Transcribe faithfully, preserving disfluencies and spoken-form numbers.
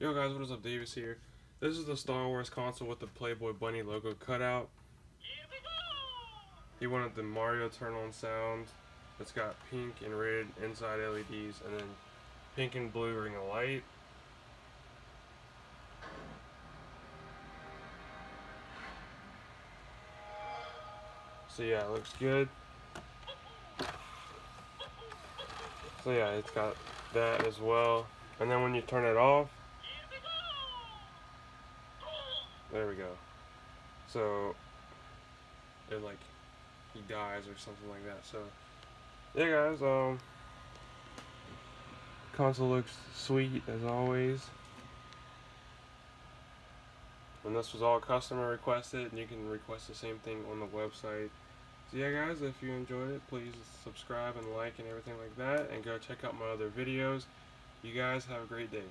Yo guys, what is up? Davis here. This is the Star Wars console with the Playboy Bunny logo cutout. Here we go! He wanted the Mario turn on sound. It's got pink and red inside L E Ds, and then pink and blue ring of light. So yeah, it looks good. So yeah, it's got that as well. And then when you turn it off, there we go. So it like he dies or something like that. So yeah, guys. Um, console looks sweet as always. And this was all customer requested, and you can request the same thing on the website. So yeah, guys. If you enjoyed it, please subscribe and like and everything like that, and go check out my other videos. You guys have a great day.